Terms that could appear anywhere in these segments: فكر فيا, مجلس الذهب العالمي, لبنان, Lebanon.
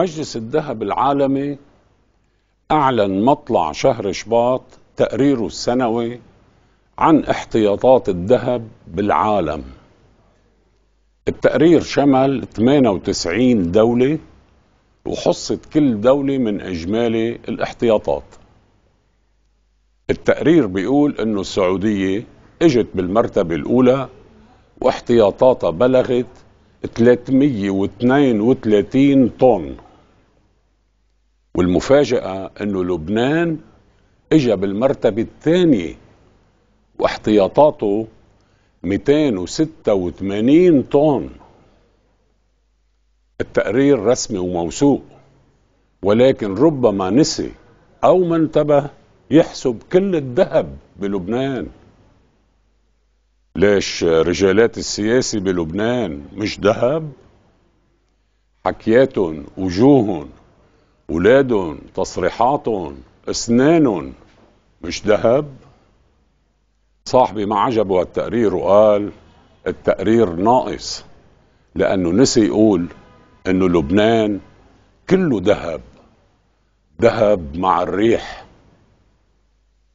مجلس الذهب العالمي أعلن مطلع شهر شباط تقريره السنوي عن احتياطات الذهب بالعالم. التقرير شمل 98 دولة وحصت كل دولة من إجمالي الاحتياطات. التقرير بيقول إنه السعودية اجت بالمرتبة الأولى واحتياطاتها بلغت 332 طن، والمفاجأة إنه لبنان اجى بالمرتبة الثانية واحتياطاته 286 طن. التقرير رسمي وموثوق، ولكن ربما نسي أو ما انتبه يحسب كل الذهب بلبنان. ليش رجالات السياسي بلبنان مش ذهب؟ حكياتهم، وجوههم، ولادهم، تصريحاتهم، اسنانهم مش ذهب؟ صاحبي ما عجبه هالتقرير وقال التقرير ناقص لأنه نسي يقول إنه لبنان كله ذهب، ذهب مع الريح.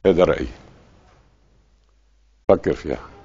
هذا رأيي، فكر فيها.